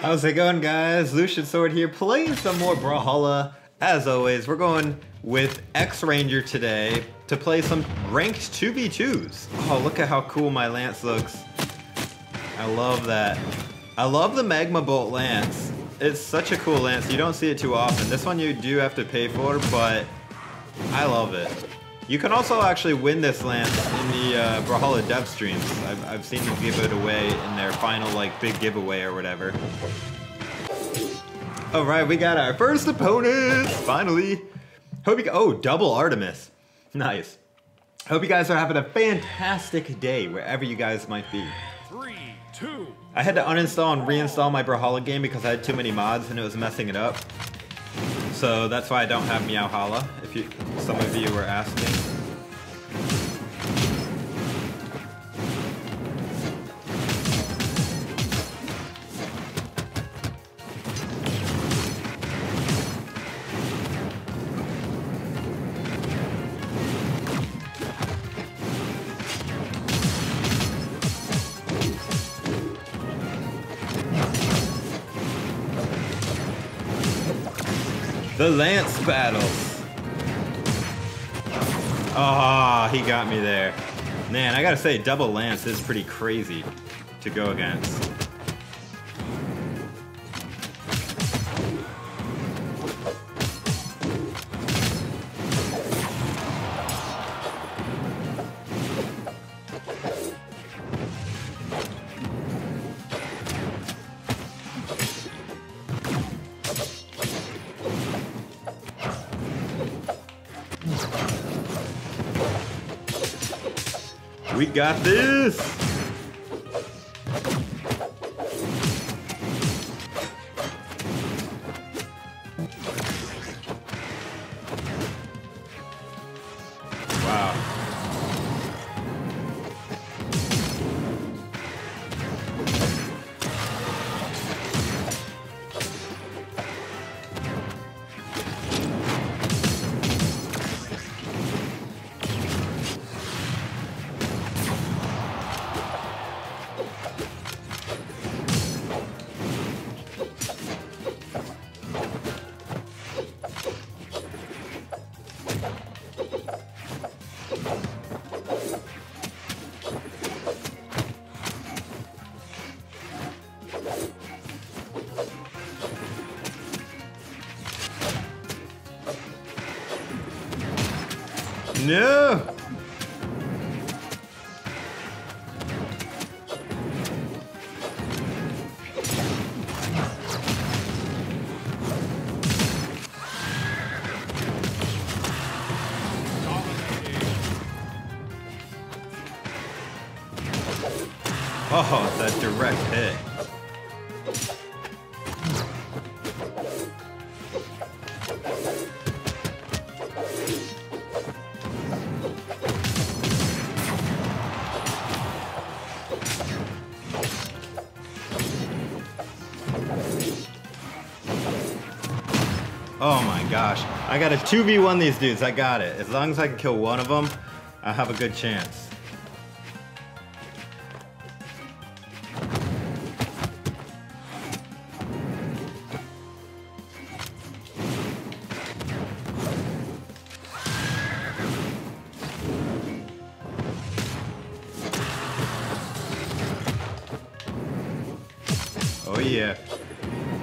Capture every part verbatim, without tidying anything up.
How's it going, guys? Lucian Sword here, playing some more Brawlhalla. As always, we're going with X-Ranger today to play some ranked two v twos. Oh, look at how cool my lance looks. I love that. I love the Magma Bolt Lance. It's such a cool lance. You don't see it too often. This one you do have to pay for, but I love it. You can also actually win this lance in the uh, Brawlhalla dev streams. I've, I've seen them give it away in their final like big giveaway or whatever. All right, we got our first opponent, finally. Hope you, oh, double Artemis. Nice. Hope you guys are having a fantastic day wherever you guys might be. Three, two. I had to uninstall and reinstall my Brawlhalla game because I had too many mods and it was messing it up. So that's why I don't have Meowhalla, if you, some of you were asking. The lance battles. Ah, oh, he got me there. Man, I gotta say, double lance is pretty crazy to go against. We got this! Wow. No! Oh, that direct hit. Oh my gosh, I gotta two v one these dudes, I got it. As long as I can kill one of them, I have a good chance. Oh yeah,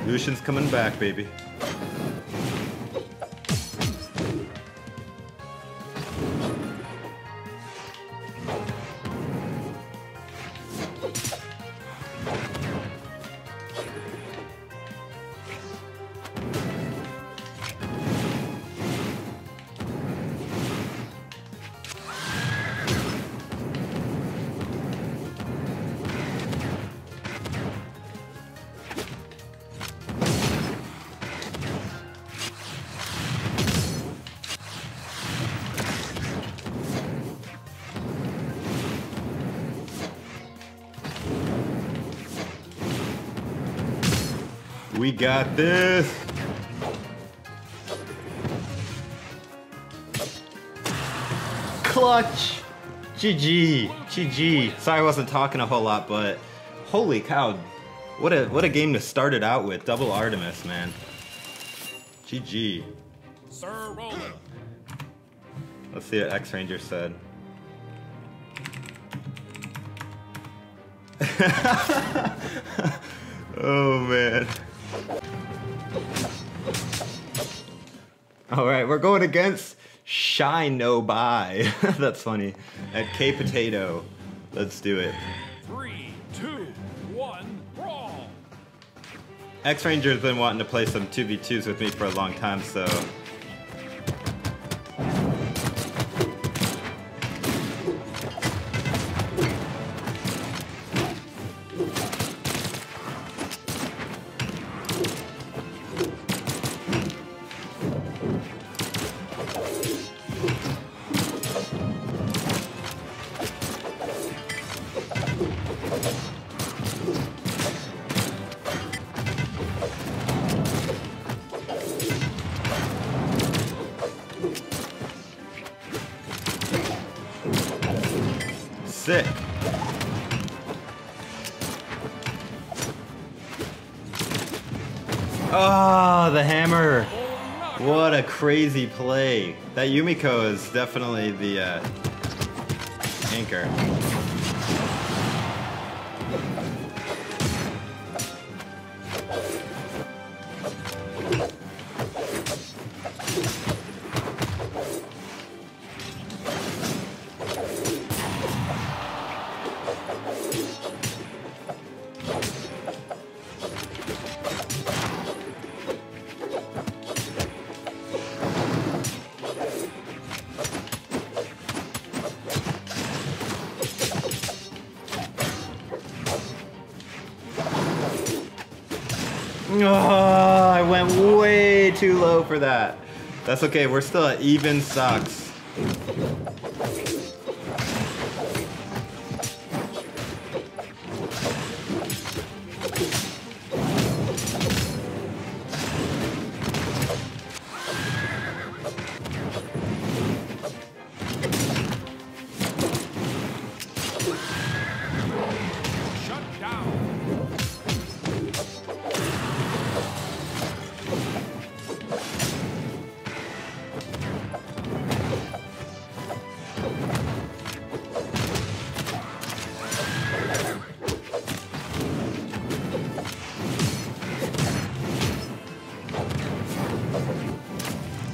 Lucian's coming back, baby. We got this. Clutch. G G. G G. Sorry I wasn't talking a whole lot, but holy cow. What a what a game to start it out with. Double Artemis, man. G G. Sir Roland. Let's see what X-Ranger said. Oh man. Alright, we're going against Shine-No-Buy. That's funny. At K-Potato. Let's do it. Three, two, one, brawl. X-Ranger's been wanting to play some two v twos with me for a long time, so. Sick. Oh, the hammer. What a crazy play. That Yumiko is definitely the uh, anchor. Oh, I went way too low for that. That's okay, we're still at even stocks.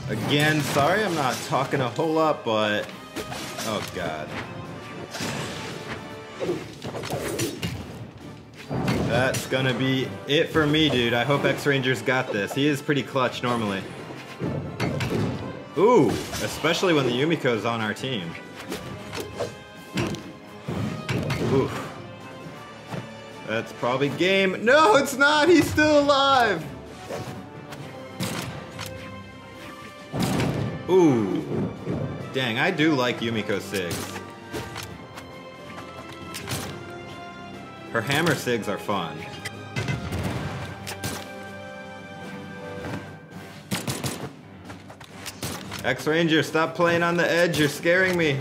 Again, sorry I'm not talking a whole lot, but oh god. That's gonna be it for me, dude. I hope X-Ranger's got this. He is pretty clutch normally. Ooh, especially when the Yumiko's on our team. Ooh. That's probably game. No, it's not! He's still alive! Ooh, dang, I do like Yumiko Sigs. Her hammer Sigs are fun. X-Ranger, stop playing on the edge, you're scaring me.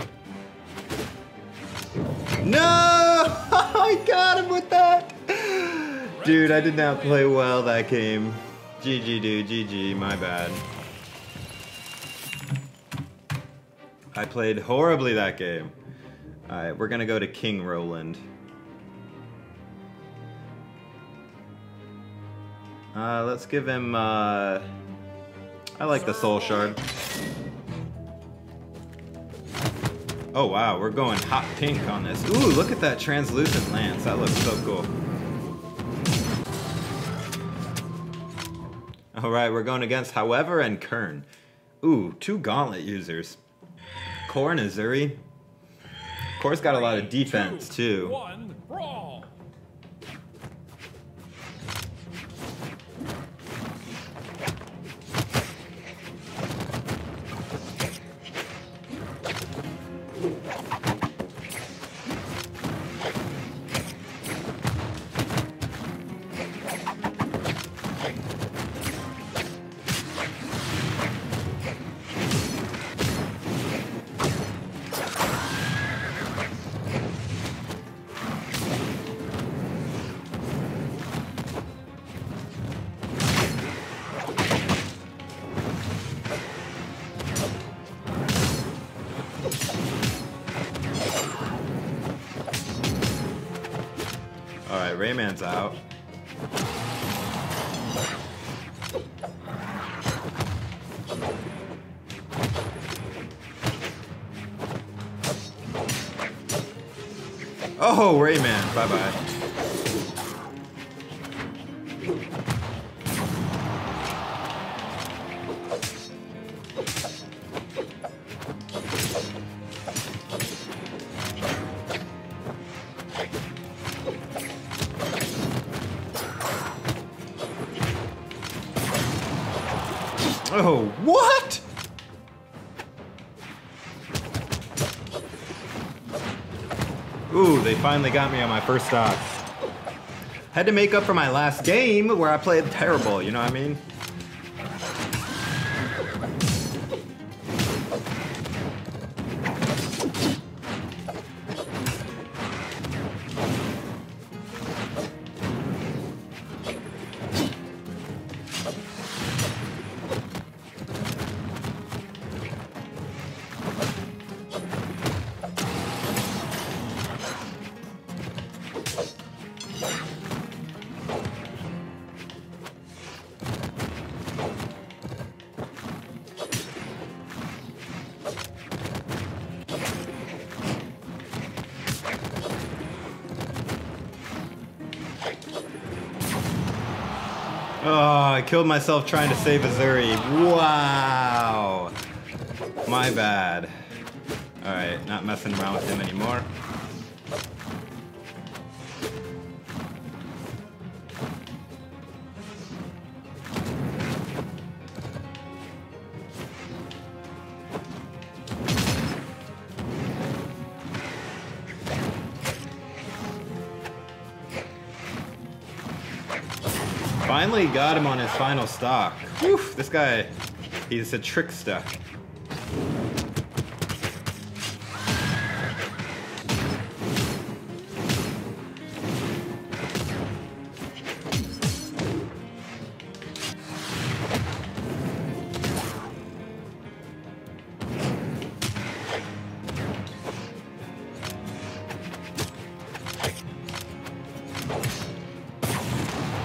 No, I got him with that. Dude, I did not play well that game. G G, dude, G G, my bad. I played horribly that game. All right, we're gonna go to King Roland. Uh, let's give him, uh, I like the soul shard. Oh wow, we're going hot pink on this. Ooh, look at that translucent lance, that looks so cool. All right, we're going against However and Kern. Ooh, two gauntlet users. Core and Asuri. Core's got a lot of defense too. One, brawl. Rayman's out. Oh, Rayman, bye-bye. Oh, what? Ooh, they finally got me on my first stock. Had to make up for my last game where I played terrible, you know what I mean? Oh, I killed myself trying to save Asuri. Wow. My bad. Alright, not messing around with him anymore. Finally got him on his final stock. Whew, this guy, he's a trickster.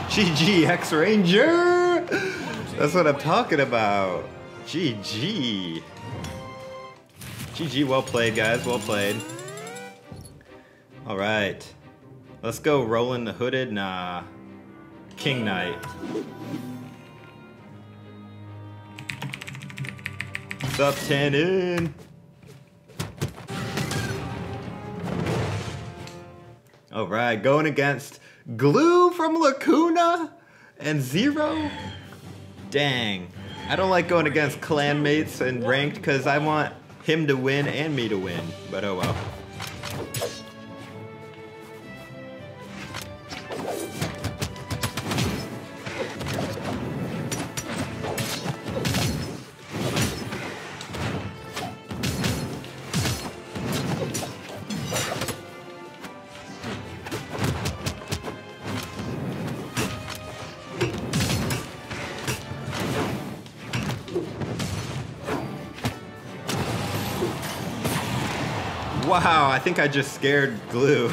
G G, X-Ranger! That's what I'm talking about. G G. G G, well played, guys. Well played. All right. Let's go Roland the Hooded. Nah. King Knight. What's up, Tannen? All right, going against Glue from Lacuna and Zero? Dang. I don't like going against clanmates and ranked because I want him to win and me to win, but oh well. Wow, I think I just scared Glue.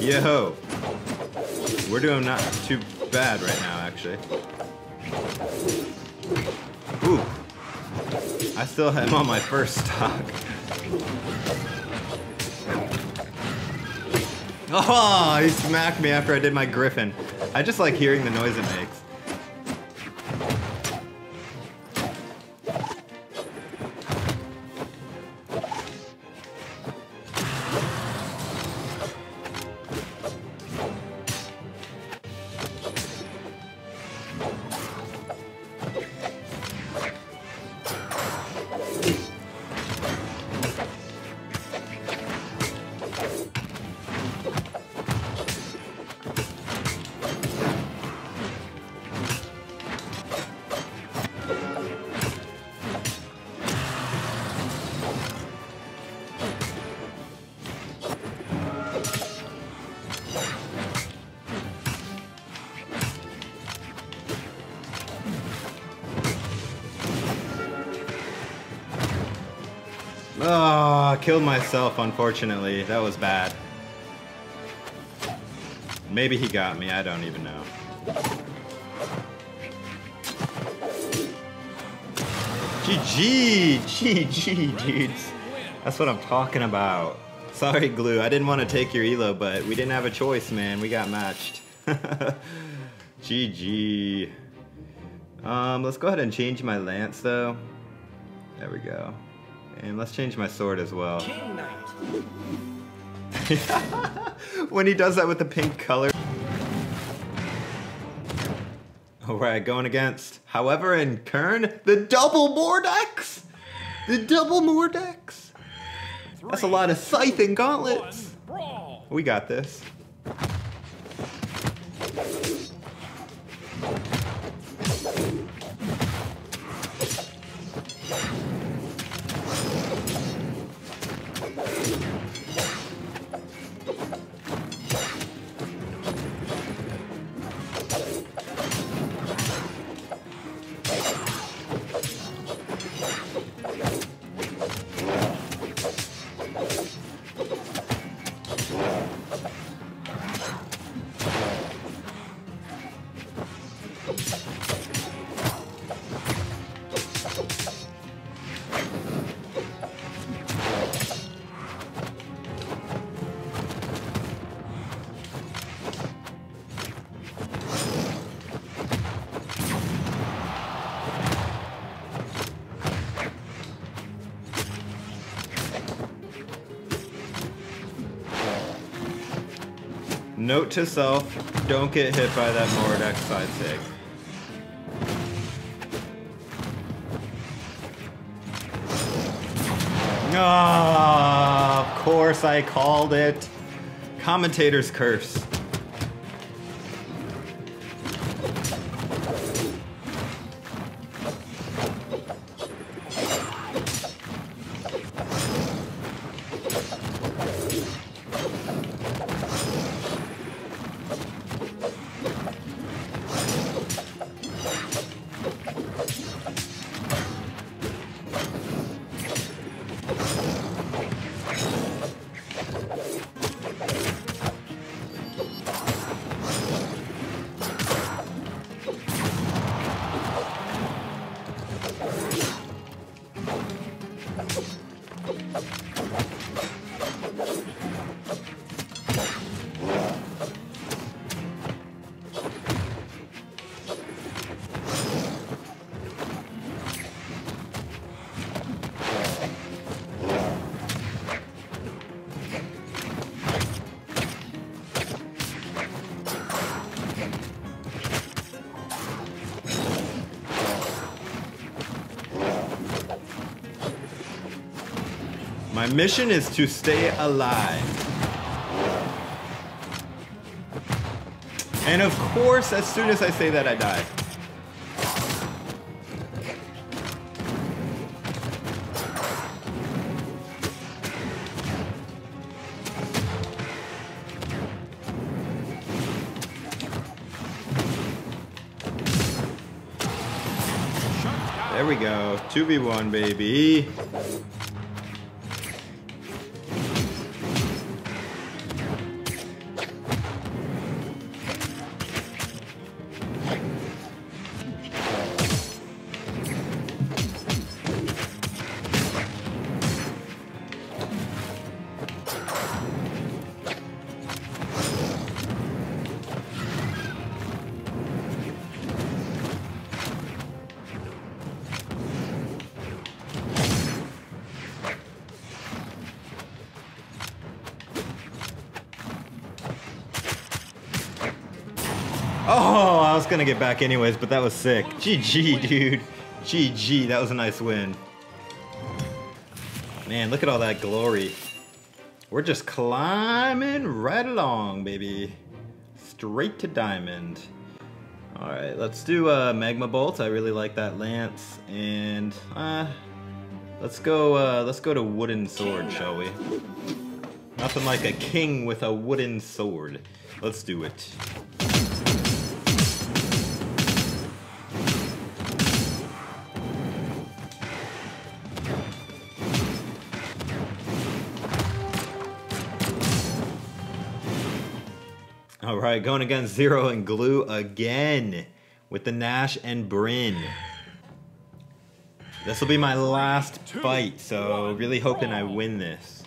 Yo, we're doing not too bad right now, actually. Ooh, I still am on my first stock. Oh, he smacked me after I did my griffin. I just like hearing the noise it makes. Oh, I killed myself, unfortunately. That was bad. Maybe he got me, I don't even know. G G! G G, dudes. That's what I'm talking about. Sorry, Glue. I didn't want to take your elo, but we didn't have a choice, man. We got matched. G G. Um, let's go ahead and change my lance, though. There we go. And let's change my sword as well. King Knight. When he does that with the pink color. Alright, going against, however, in Kern, the double Mordex! The double Mordex! That's a lot of scythe and gauntlets! We got this. Note to self, don't get hit by that Mordex side sig. Ah, oh, of course I called it. Commentator's curse. My mission is to stay alive. And of course, as soon as I say that, I die. There we go. two v one, baby. Oh, I was gonna get back anyways, but that was sick. G G, dude. G G, that was a nice win. Man, look at all that glory. We're just climbing right along, baby. Straight to diamond. All right, let's do uh, Magma Bolt. I really like that lance. And uh, let's go uh, let's go to Wooden Sword, shall we? Nothing like a king with a wooden sword. Let's do it. All right, going against Zero and Glue again with the Nash and Bryn. This will be my last fight, so really hoping I win this.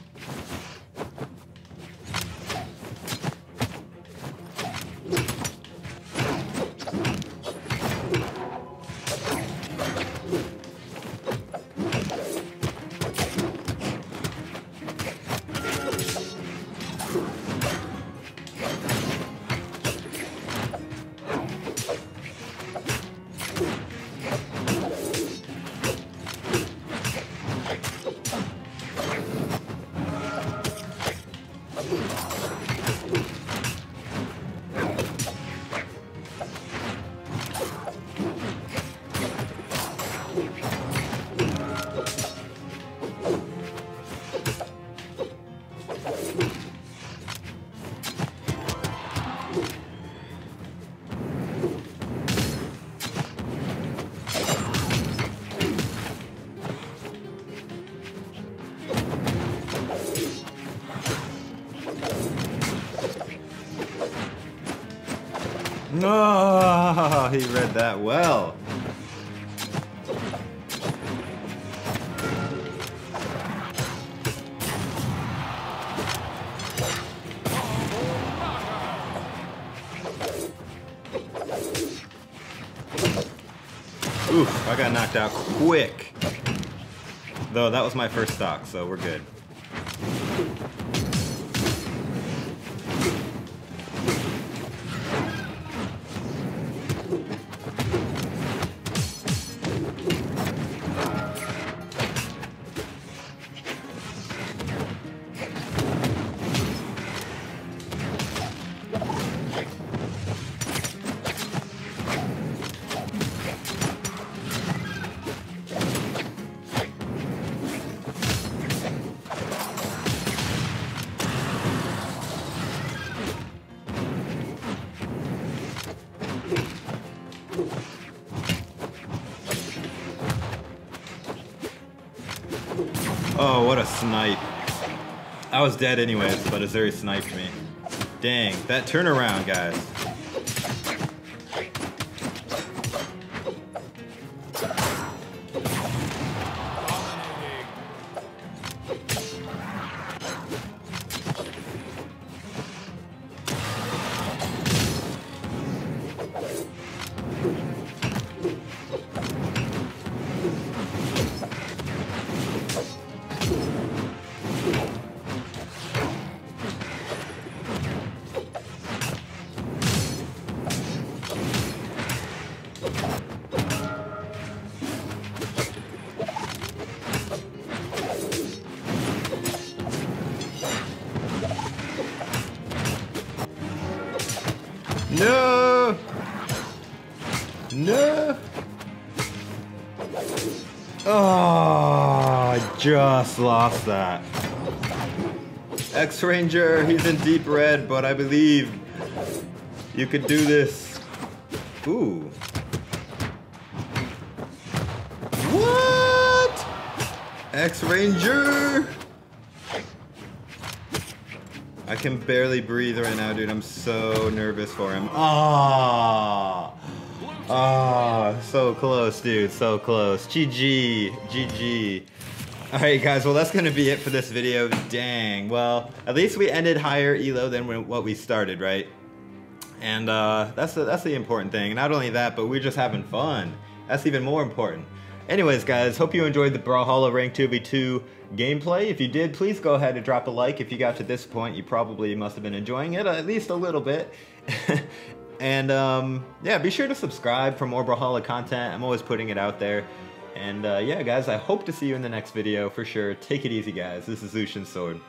Oh, he read that well. Oof, I got knocked out quick. Though that was my first stock, so we're good. Oh, what a snipe. I was dead anyways, but Asuri sniped me. Dang, that turnaround, guys. No! No! Oh, I just lost that. X-Ranger, he's in deep red, but I believe you could do this. Ooh. What? X-Ranger! I can barely breathe right now, dude. I'm so nervous for him. Ah, ah, so close, dude. So close. G G, G G. All right, guys. Well, that's gonna be it for this video. Dang. Well, at least we ended higher E L O than what we started, right? And uh, that's the, that's the important thing. Not only that, but we're just having fun. That's even more important. Anyways, guys, hope you enjoyed the Brawlhalla Rank two v two gameplay. If you did, please go ahead and drop a like. If you got to this point, you probably must have been enjoying it, at least a little bit. And, um, yeah, be sure to subscribe for more Brawlhalla content. I'm always putting it out there. And, uh, yeah, guys, I hope to see you in the next video for sure. Take it easy, guys. This is Lucian Sword.